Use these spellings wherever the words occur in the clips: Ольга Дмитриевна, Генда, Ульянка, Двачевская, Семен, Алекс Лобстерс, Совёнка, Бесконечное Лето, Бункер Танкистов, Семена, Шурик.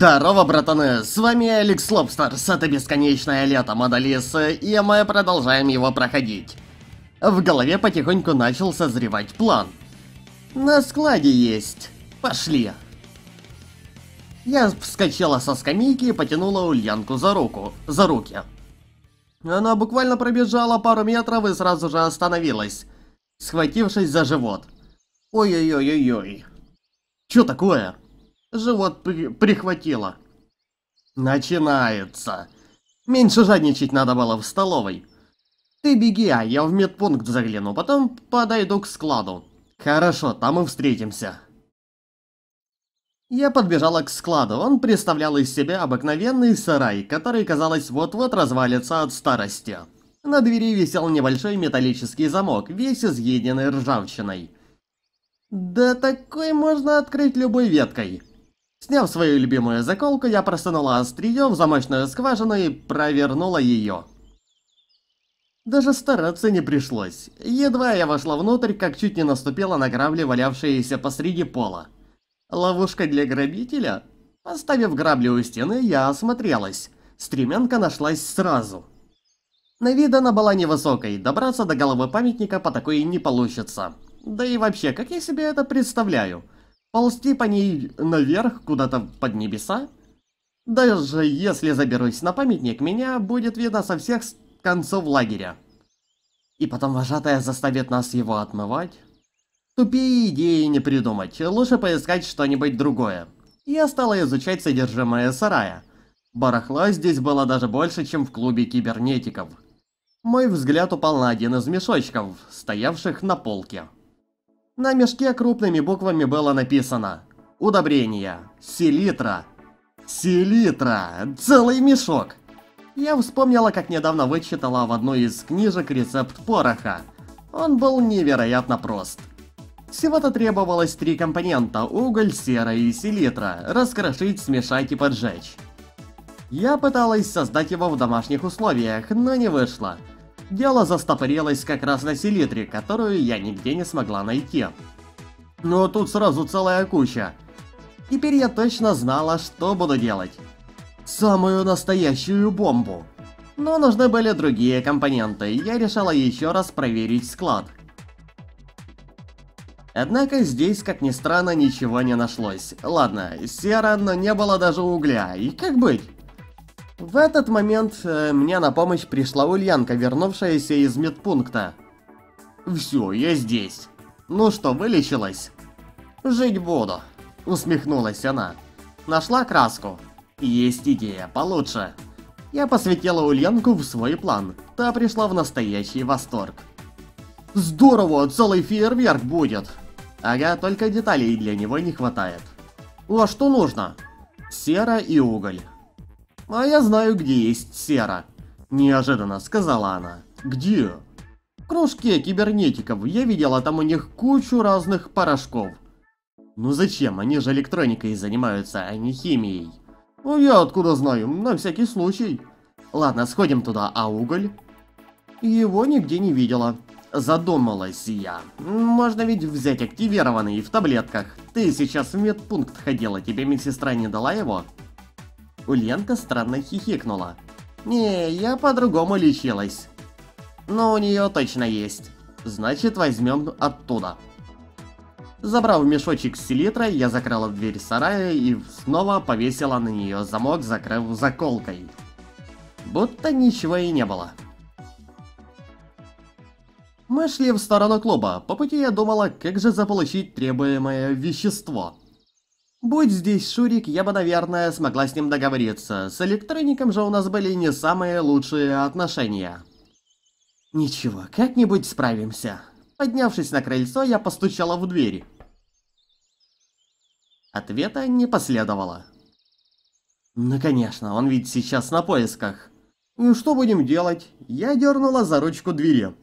Здарова, братаны, с вами Алекс Лобстерс, это Бесконечное Лето, мод Алисы, и мы продолжаем его проходить. В голове потихоньку начал созревать план. На складе есть. Пошли. Я вскочила со скамейки и потянула Ульянку за руки. Она буквально пробежала пару метров и сразу же остановилась, схватившись за живот. Ой-ой-ой-ой-ой. Чё такое? Живот прихватило. Начинается. Меньше жадничать надо было в столовой. Ты беги, а я в медпункт загляну, потом подойду к складу. Хорошо, там и встретимся. Я подбежала к складу, он представлял из себя обыкновенный сарай, который, казалось, вот-вот развалится от старости. На двери висел небольшой металлический замок, весь изъеденный ржавчиной. Да такой можно открыть любой веткой. Сняв свою любимую заколку, я просунула острие в замочную скважину и провернула ее. Даже стараться не пришлось. Едва я вошла внутрь, как чуть не наступила на грабли, валявшиеся посреди пола. Ловушка для грабителя? Поставив грабли у стены, я осмотрелась. Стремянка нашлась сразу. На вид она была невысокой, добраться до головы памятника по такой не получится. Да и вообще, как я себе это представляю? Ползти по ней наверх, куда-то под небеса? Даже если заберусь на памятник, меня будет видно со всех концов лагеря. И потом вожатая заставит нас его отмывать? Тупее идеи не придумать, лучше поискать что-нибудь другое. Я стала изучать содержимое сарая. Барахла здесь было даже больше, чем в клубе кибернетиков. Мой взгляд упал на один из мешочков, стоявших на полке. На мешке крупными буквами было написано: «Удобрения. Селитра». Селитра! Целый мешок! Я вспомнила, как недавно вычитала в одной из книжек рецепт пороха. Он был невероятно прост. Всего-то требовалось 3 компонента: уголь, сера и селитра, раскрошить, смешать и поджечь. Я пыталась создать его в домашних условиях, но не вышло. Дело застопорилось как раз на селитре, которую я нигде не смогла найти. Но тут сразу целая куча. Теперь я точно знала, что буду делать. Самую настоящую бомбу. Но нужны были другие компоненты, я решила еще раз проверить склад. Однако здесь, как ни странно, ничего не нашлось. Ладно, сера, но не было даже угля, и как быть? В этот момент мне на помощь пришла Ульянка, вернувшаяся из медпункта. «Всё, я здесь. Ну что, вылечилась?» «Жить буду», — усмехнулась она. «Нашла краску?» «Есть идея, получше». Я посвятила Ульянку в свой план. Та пришла в настоящий восторг. «Здорово, целый фейерверк будет!» «Ага, только деталей для него не хватает». «А что нужно?» «Сера и уголь». «А я знаю, где есть сера», – неожиданно сказала она. «Где?» «В кружке кибернетиков, я видела там у них кучу разных порошков». «Ну зачем, они же электроникой занимаются, а не химией». «Ну я откуда знаю, на всякий случай». «Ладно, сходим туда, а уголь?» «Его нигде не видела». Задумалась я. «Можно ведь взять активированный в таблетках. Ты сейчас в медпункт ходила, тебе медсестра не дала его?» Ульянка странно хихикнула. «Не, я по-другому лечилась. Но у нее точно есть. Значит, возьмем оттуда». Забрав мешочек с селитрой, я закрыла дверь сарая и снова повесила на нее замок, закрыв заколкой. Будто ничего и не было. Мы шли в сторону клуба. По пути я думала, как же заполучить требуемое вещество. Будь здесь Шурик, я бы, наверное, смогла с ним договориться. С электроником же у нас были не самые лучшие отношения. Ничего, как-нибудь справимся. Поднявшись на крыльцо, я постучала в дверь. Ответа не последовало. Ну конечно, он ведь сейчас на поисках. Ну что будем делать? Я дернула за ручку двери.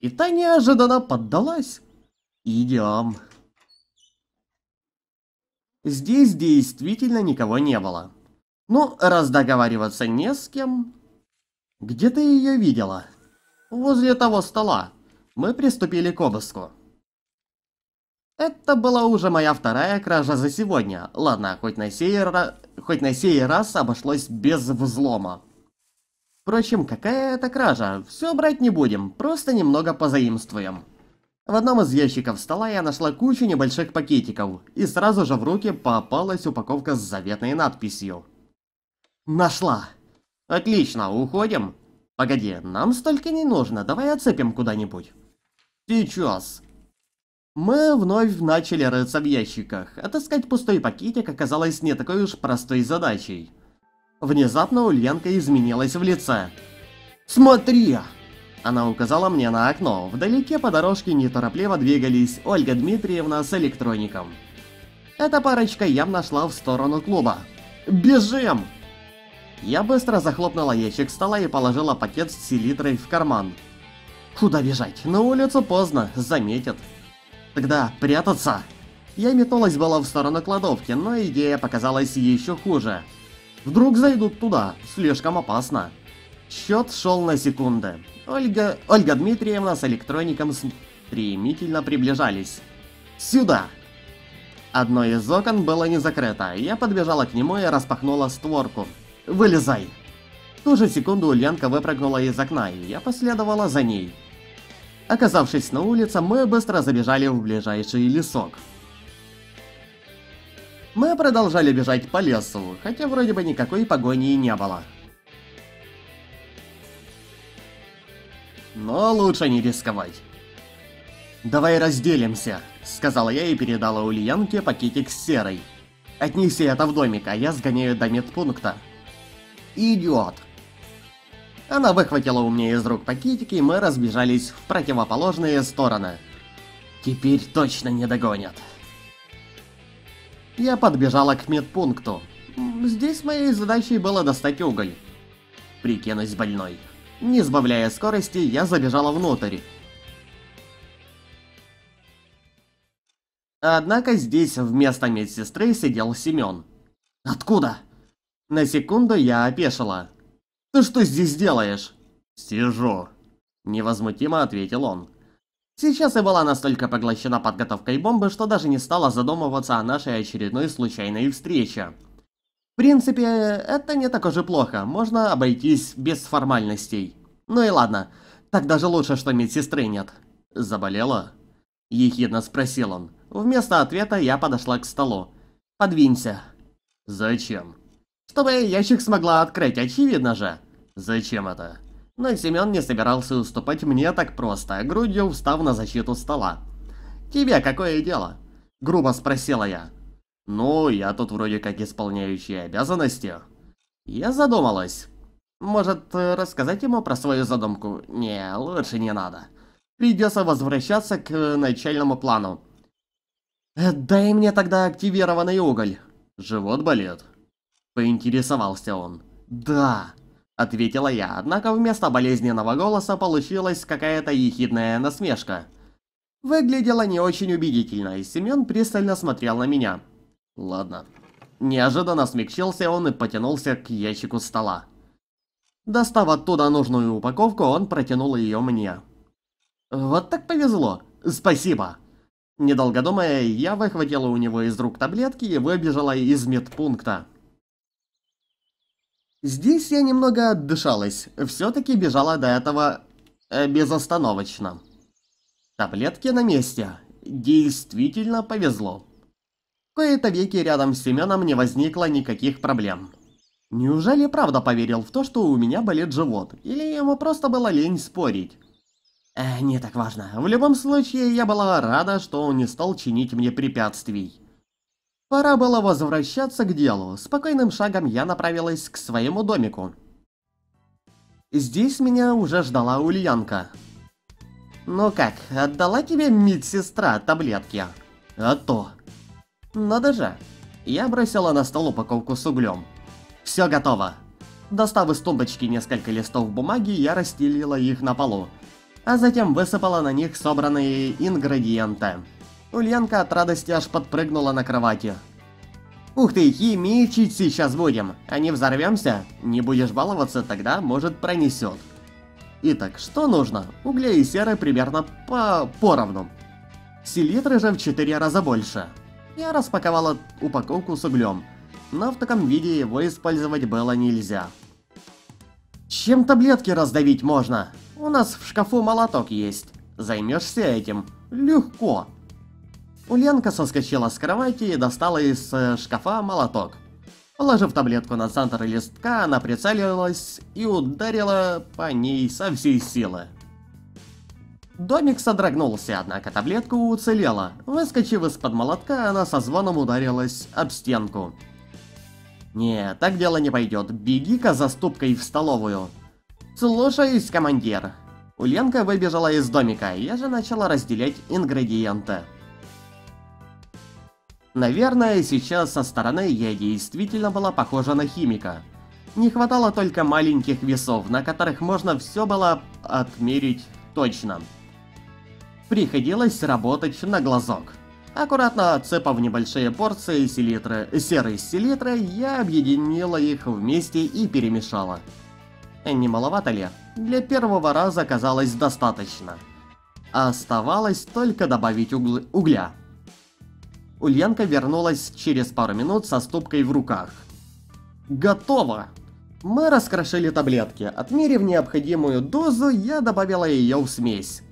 И та неожиданно поддалась. Идем. Здесь действительно никого не было. Ну, раз договариваться не с кем. Где ты ее видела? Возле того стола. Мы приступили к обыску. Это была уже моя вторая кража за сегодня. Ладно, хоть на сей раз обошлось без взлома. Впрочем, какая это кража? Все брать не будем, просто немного позаимствуем. В одном из ящиков стола я нашла кучу небольших пакетиков, и сразу же в руки попалась упаковка с заветной надписью. Нашла! Отлично, уходим. Погоди, нам столько не нужно, давай отцепим куда-нибудь. Сейчас. Мы вновь начали рыться в ящиках. Отыскать пустой пакетик оказалось не такой уж простой задачей. Внезапно Ульянка изменилась в лице. «Смотри!» Она указала мне на окно. Вдалеке по дорожке неторопливо двигались Ольга Дмитриевна с электроником. Эта парочка явно шла в сторону клуба. «Бежим!» Я быстро захлопнула ящик стола и положила пакет с селитрой в карман. «Куда бежать? На улицу поздно, заметят. Тогда прятаться!» Я метнулась была в сторону кладовки, но идея показалась еще хуже. Вдруг зайдут туда, слишком опасно. Счет шел на секунды. Ольга Дмитриевна с электроником стремительно приближались. Сюда! Одно из окон было не закрыто. Я подбежала к нему и распахнула створку. «Вылезай!» В ту же секунду Ульянка выпрыгнула из окна, и я последовала за ней. Оказавшись на улице, мы быстро забежали в ближайший лесок. Мы продолжали бежать по лесу, хотя вроде бы никакой погони и не было. Но лучше не рисковать. «Давай разделимся», — сказала я и передала Ульянке пакетик с серой. «Отнеси это в домик, а я сгоняю до медпункта». «Идиот!» Она выхватила у меня из рук пакетики, и мы разбежались в противоположные стороны. «Теперь точно не догонят». Я подбежала к медпункту. Здесь моей задачей было достать уголь. Прикинусь больной. Не сбавляя скорости, я забежала внутрь. Однако здесь вместо медсестры сидел Семен. «Откуда?» На секунду я опешила. «Ты что здесь делаешь?» «Сижу», — невозмутимо ответил он. Сейчас я была настолько поглощена подготовкой бомбы, что даже не стала задумываться о нашей очередной случайной встрече. В принципе, это не так уж и плохо, можно обойтись без формальностей. Ну и ладно, так даже лучше, что медсестры нет. «Заболела?» – ехидно спросил он. Вместо ответа я подошла к столу. «Подвинься». «Зачем?» «Чтобы ящик смогла открыть, очевидно же». «Зачем это?» Но Семен не собирался уступать мне так просто, грудью встав на защиту стола. «Тебе какое дело?» – грубо спросила я. «Ну, я тут вроде как исполняющий обязанности». Я задумалась. Может, рассказать ему про свою задумку? Не, лучше не надо. Придется возвращаться к начальному плану. «Дай мне тогда активированный уголь». «Живот болит?» – поинтересовался он. «Да». Ответила я, однако вместо болезненного голоса получилась какая-то ехидная насмешка. Выглядело не очень убедительно, и Семен пристально смотрел на меня. «Ладно». Неожиданно смягчился он и потянулся к ящику стола. Достав оттуда нужную упаковку, он протянул ее мне. «Вот так повезло! Спасибо!» Недолго думая, я выхватила у него из рук таблетки и выбежала из медпункта. Здесь я немного отдышалась, все-таки бежала до этого безостановочно. Таблетки на месте. Действительно повезло. В кои-то веки рядом с Семеном не возникло никаких проблем. Неужели правда поверил в то, что у меня болит живот, или ему просто было лень спорить? Не так важно. В любом случае, я была рада, что он не стал чинить мне препятствий. Пора было возвращаться к делу. Спокойным шагом я направилась к своему домику. Здесь меня уже ждала Ульянка. «Ну как, отдала тебе медсестра таблетки?» «А то». «Надо же». Я бросила на стол упаковку с углем. «Все готово». Достав из тумбочки несколько листов бумаги, я расстелила их на полу, а затем высыпала на них собранные ингредиенты. Ульянка от радости аж подпрыгнула на кровати. «Ух ты, химичить сейчас будем! А не взорвемся? Не будешь баловаться, тогда, может, пронесет». «Итак, что нужно? Угля и серы примерно поровну. Селитры же в 4 раза больше. Я распаковала упаковку с углем, но в таком виде его использовать было нельзя. Чем таблетки раздавить можно? У нас в шкафу молоток есть. Займешься этим. Легко. Ульянка соскочила с кровати и достала из шкафа молоток. Положив таблетку на центр листка, она прицелилась и ударила по ней со всей силы. Домик содрогнулся, однако таблетка уцелела. Выскочив из-под молотка, она со звоном ударилась об стенку. «Не, так дело не пойдет. Беги-ка за ступкой в столовую». «Слушаюсь, командир». Ульянка выбежала из домика, я же начала разделять ингредиенты. Наверное, сейчас со стороны я действительно была похожа на химика. Не хватало только маленьких весов, на которых можно все было отмерить точно. Приходилось работать на глазок. Аккуратно отсыпав небольшие порции серой селитры, я объединила их вместе и перемешала. Не маловато ли? Для первого раза казалось достаточно. Оставалось только добавить угля. Ульянка вернулась через пару минут со ступкой в руках. Готово! Мы раскрошили таблетки. Отмерив необходимую дозу, я добавила ее в смесь.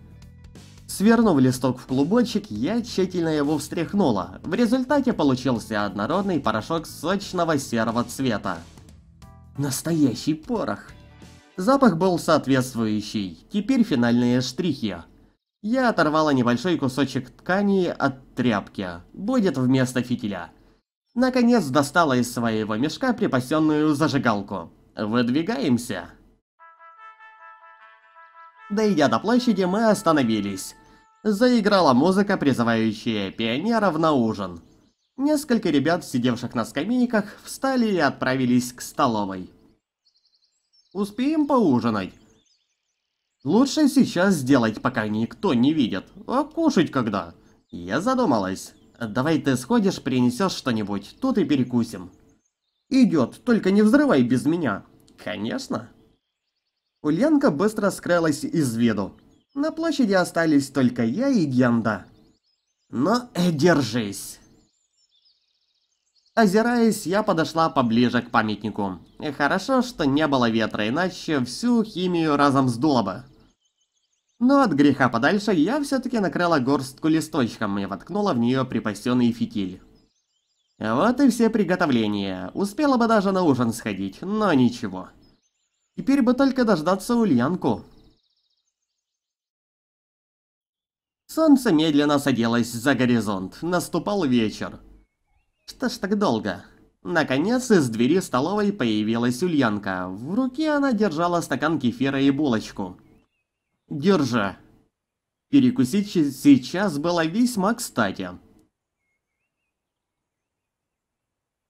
Свернув листок в клубочек, я тщательно его встряхнула. В результате получился однородный порошок сочного серого цвета. Настоящий порох. Запах был соответствующий. Теперь финальные штрихи. Я оторвала небольшой кусочек ткани от тряпки. Будет вместо фитиля. Наконец достала из своего мешка припасенную зажигалку. Выдвигаемся. Дойдя до площади, мы остановились. Заиграла музыка, призывающая пионеров на ужин. Несколько ребят, сидевших на скамейках, встали и отправились к столовой. «Успеем поужинать?» «Лучше сейчас сделать, пока никто не видит. А кушать когда?» Я задумалась. «Давай ты сходишь, принесешь что-нибудь, тут и перекусим». «Идет, только не взрывай без меня». «Конечно». Ульянка быстро скрылась из виду. На площади остались только я и Генда. «Но держись». Озираясь, я подошла поближе к памятнику. Хорошо, что не было ветра, иначе всю химию разом сдуло бы. Но от греха подальше я все-таки накрыла горстку листочком и воткнула в нее припасенный фитиль. Вот и все приготовления. Успела бы даже на ужин сходить, но ничего. Теперь бы только дождаться Ульянку. Солнце медленно садилось за горизонт. Наступал вечер. Что ж так долго? Наконец из двери столовой появилась Ульянка. В руке она держала стакан кефира и булочку. «Держи». Перекусить сейчас было весьма кстати.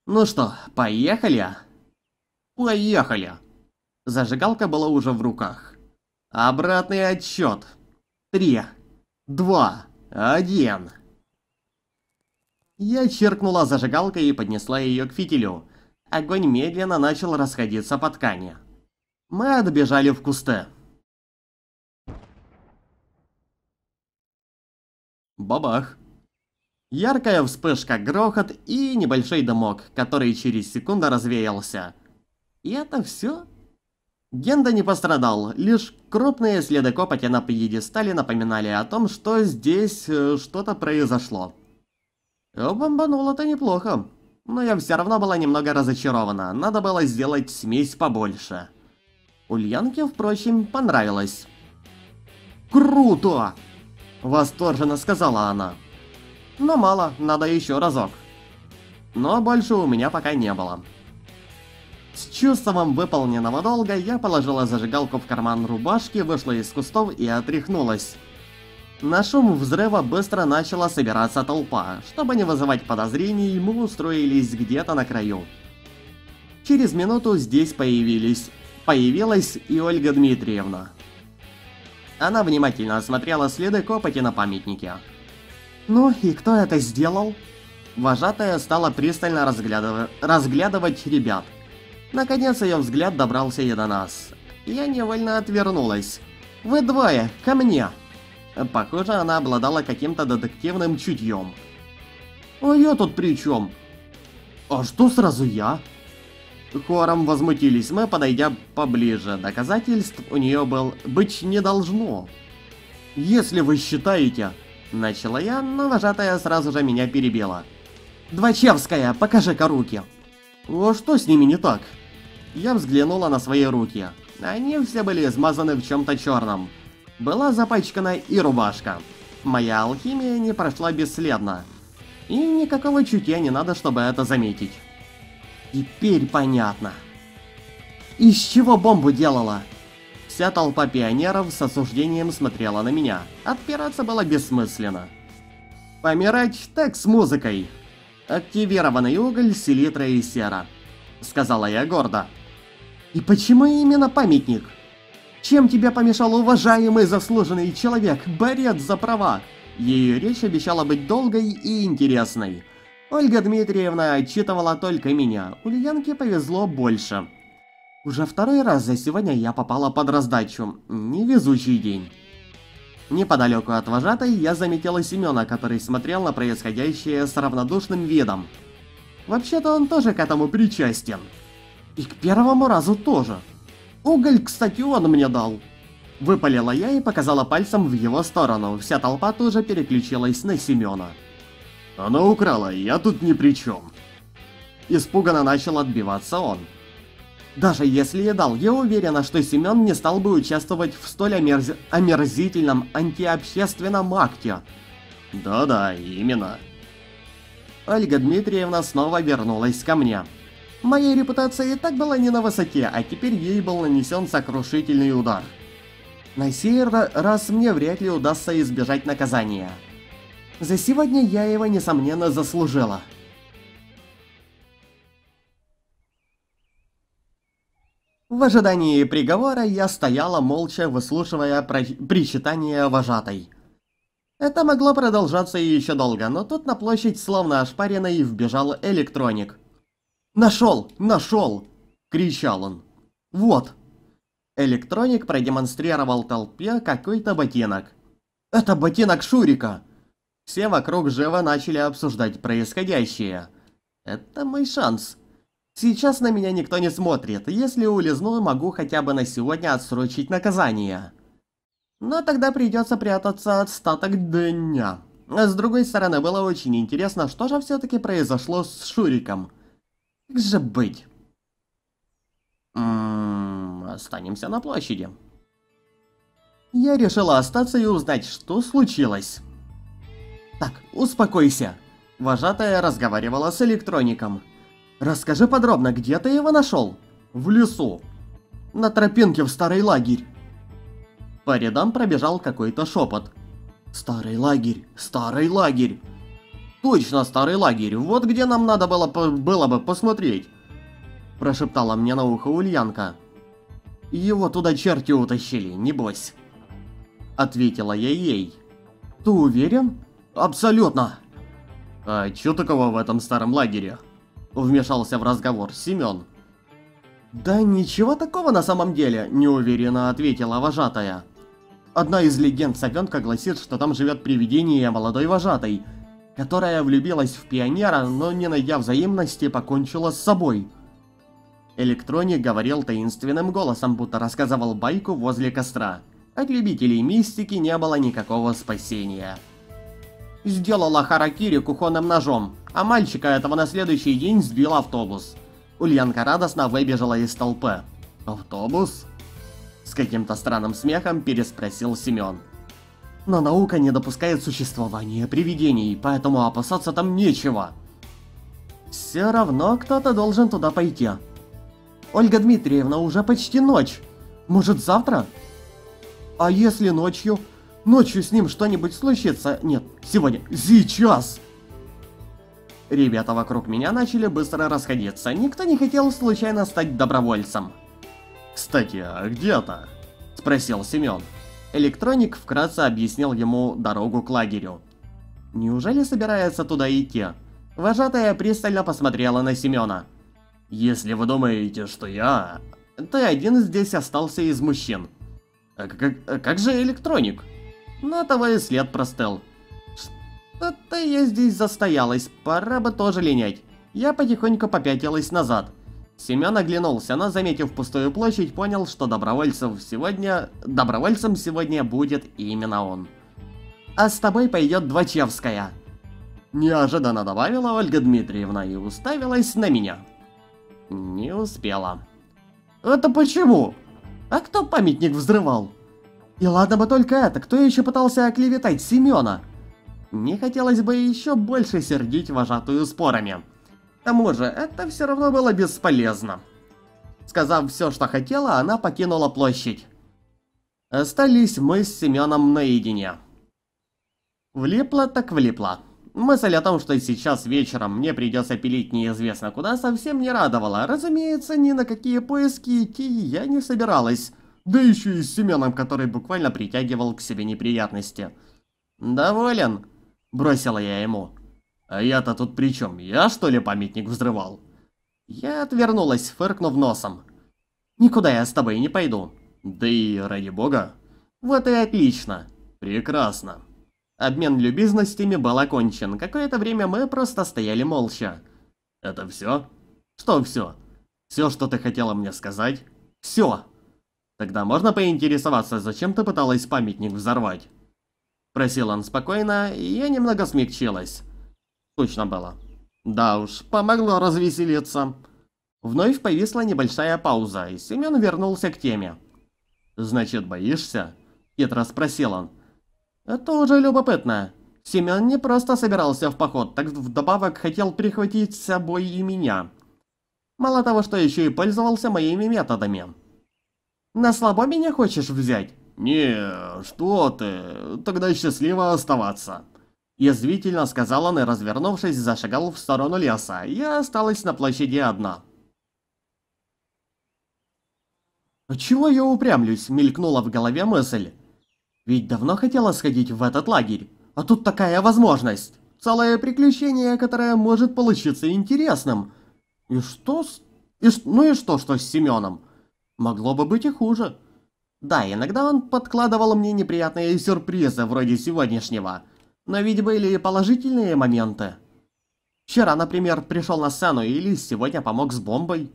«Ну что, поехали?» «Поехали!» Зажигалка была уже в руках. «Обратный отсчет. 3, 2, 1». Я чиркнула зажигалкой и поднесла ее к фитилю. Огонь медленно начал расходиться по ткани. Мы отбежали в кусты. Бабах. Яркая вспышка, грохот и небольшой дымок, который через секунду развеялся. И это все? Генда не пострадал, лишь крупные следы копоти на пьедестале напоминали о том, что здесь что-то произошло. Бомбануло-то неплохо, но я все равно была немного разочарована, надо было сделать смесь побольше. Ульянке, впрочем, понравилось. «Круто!» – восторженно сказала она. «Но мало, надо еще разок». Но больше у меня пока не было. С чувством выполненного долга я положила зажигалку в карман рубашки, вышла из кустов и отряхнулась. На шум взрыва быстро начала собираться толпа. Чтобы не вызывать подозрений, мы устроились где-то на краю. Через минуту здесь появилась и Ольга Дмитриевна. Она внимательно осмотрела следы копоти на памятнике. «Ну и кто это сделал?» Вожатая стала пристально разглядывать ребят. Наконец ее взгляд добрался и до нас. Я невольно отвернулась. «Вы двое, ко мне!» Похоже, она обладала каким-то детективным чутьем. А я тут при чем? А что сразу я? Хором возмутились мы, подойдя поближе. Доказательств у нее быть не должно. Если вы считаете... Начала я, но вожатая сразу же меня перебила. «Двачевская, покажи-ка руки!» «О, что с ними не так?» Я взглянула на свои руки. Они все были измазаны в чем-то черном. Была запачкана и рубашка. Моя алхимия не прошла бесследно. И никакого чутья не надо, чтобы это заметить. Теперь понятно. Из чего бомбу делала? Вся толпа пионеров с осуждением смотрела на меня. Отпираться было бессмысленно. «Помирать так с музыкой!» «Активированный уголь, селитра и сера», — сказала я гордо. «И почему именно памятник? Чем тебе помешал уважаемый заслуженный человек, борец за права?» Ее речь обещала быть долгой и интересной. Ольга Дмитриевна отчитывала только меня, Ульянке повезло больше. Уже второй раз за сегодня я попала под раздачу. Невезучий день. Неподалеку от вожатой я заметила Семена, который смотрел на происходящее с равнодушным видом. Вообще-то он тоже к этому причастен. И к первому разу тоже. Уголь, кстати, он мне дал. Выпалила я и показала пальцем в его сторону. Вся толпа тоже переключилась на Семена. Она украла, я тут ни при чем. Испуганно начал отбиваться он. Даже если и дал, я уверена, что Семен не стал бы участвовать в столь омерзительном антиобщественном акте. Да-да, именно. Ольга Дмитриевна снова вернулась ко мне. Моя репутация и так была не на высоте, а теперь ей был нанесен сокрушительный удар. На сей раз мне вряд ли удастся избежать наказания. За сегодня я его, несомненно, заслужила. В ожидании приговора я стояла молча, выслушивая причитания вожатой. Это могло продолжаться еще долго, но тут на площадь, словно ошпаренный, вбежал электроник. «Нашел! Нашел!» — кричал он. «Вот!» Электроник продемонстрировал толпе какой-то ботинок. «Это ботинок Шурика!» Все вокруг живо начали обсуждать происходящее. «Это мой шанс!» Сейчас на меня никто не смотрит, если улизну, могу хотя бы на сегодня отсрочить наказание. Но тогда придется прятаться остаток дня. С другой стороны, было очень интересно, что же все-таки произошло с Шуриком. Как же быть? Останемся на площади. Я решила остаться и узнать, что случилось. Так, успокойся. Вожатая разговаривала с электроником. Расскажи подробно, где ты его нашел? В лесу. На тропинке в старый лагерь. По рядам пробежал какой-то шепот. Старый лагерь, старый лагерь. Точно старый лагерь, вот где нам надо было бы посмотреть. Прошептала мне на ухо Ульянка. Его туда черти утащили, небось. Ответила я ей. Ты уверен? Абсолютно. А чё такого в этом старом лагере? Вмешался в разговор Семен. «Да ничего такого на самом деле», – неуверенно ответила вожатая. Одна из легенд Совёнка гласит, что там живет привидение молодой вожатой, которая влюбилась в пионера, но не найдя взаимности, покончила с собой. Электроник говорил таинственным голосом, будто рассказывал байку возле костра. От любителей мистики не было никакого спасения. Сделала харакири кухонным ножом, а мальчика этого на следующий день сбил автобус. Ульянка радостно выбежала из толпы. «Автобус?» С каким-то странным смехом переспросил Семен. «Но наука не допускает существования привидений, поэтому опасаться там нечего». «Все равно кто-то должен туда пойти. Ольга Дмитриевна, уже почти ночь. Может, завтра? А если ночью?» Ночью с ним что-нибудь случится? Нет, сегодня. Сейчас! Ребята вокруг меня начали быстро расходиться. Никто не хотел случайно стать добровольцем. Кстати, а где-то? Спросил Семен. Электроник вкратце объяснил ему дорогу к лагерю. Неужели собирается туда идти? Вожатая пристально посмотрела на Семена. Если вы думаете, что я... Ты один здесь остался из мужчин. А как же электроник? но того и след простыл. Что-то я здесь застоялась, пора бы тоже линять. Я потихоньку попятилась назад. Семен оглянулся, но, заметив пустую площадь, понял, что добровольцем сегодня будет именно он. А с тобой пойдет Двачевская. Неожиданно добавила Ольга Дмитриевна и уставилась на меня. Не успела. Это почему? А кто памятник взрывал? И ладно бы только это, кто еще пытался оклеветать Семена? Не хотелось бы еще больше сердить вожатую спорами. К тому же, это все равно было бесполезно. Сказав все, что хотела, она покинула площадь. Остались мы с Семеном наедине. Влипла так влипла. Мысль о том, что сейчас вечером мне придется пилить неизвестно куда, совсем не радовала. Разумеется, ни на какие поиски идти я не собиралась. Да еще и с Семеном, который буквально притягивал к себе неприятности. «Доволен?» – бросила я ему. «А я-то тут при чем? Я, что ли, памятник взрывал?» Я отвернулась, фыркнув носом. «Никуда я с тобой не пойду». «Да и ради бога». «Вот и отлично». «Прекрасно». Обмен любезностями был окончен. Какое-то время мы просто стояли молча. «Это все?» «Что все?» «Все, что ты хотела мне сказать?» «Все!» «Тогда можно поинтересоваться, зачем ты пыталась памятник взорвать?» Просил он спокойно, и я немного смягчилась. Скучно было. Да уж, помогло развеселиться. Вновь повисла небольшая пауза, и Семен вернулся к теме. «Значит, боишься?» – хитро спросил он. Это уже любопытно. Семен не просто собирался в поход, так вдобавок хотел прихватить с собой и меня. Мало того, что еще и пользовался моими методами. «На слабо меня хочешь взять?» «Не, что ты, тогда счастливо оставаться», — язвительно сказал он и, развернувшись, зашагал в сторону леса. Я осталась на площади одна. «Чего я упрямлюсь?» — мелькнула в голове мысль. Ведь давно хотела сходить в этот лагерь, а тут такая возможность. Целое приключение, которое может получиться интересным. И что с Семеном? Могло бы быть и хуже. Да, иногда он подкладывал мне неприятные сюрпризы, вроде сегодняшнего. Но ведь были и положительные моменты. Вчера, например, пришел на сцену или сегодня помог с бомбой.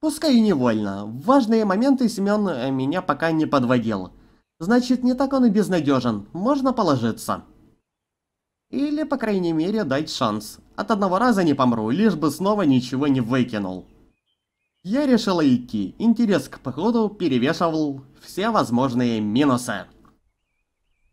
Пускай и невольно. В важные моменты Семен меня пока не подводил. Значит, не так он и безнадежен. Можно положиться. Или, по крайней мере, дать шанс. От одного раза не помру, лишь бы снова ничего не выкинул. Я решила идти. Интерес к походу перевешивал все возможные минусы.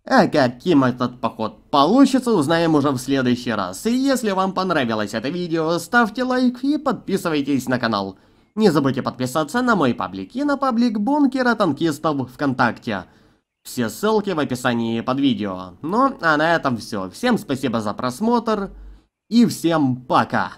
А каким этот поход получится, узнаем уже в следующий раз. И если вам понравилось это видео, ставьте лайк и подписывайтесь на канал. Не забудьте подписаться на мой паблик и на паблик Бункера Танкистов ВКонтакте. Все ссылки в описании под видео. Ну, а на этом все. Всем спасибо за просмотр и всем пока!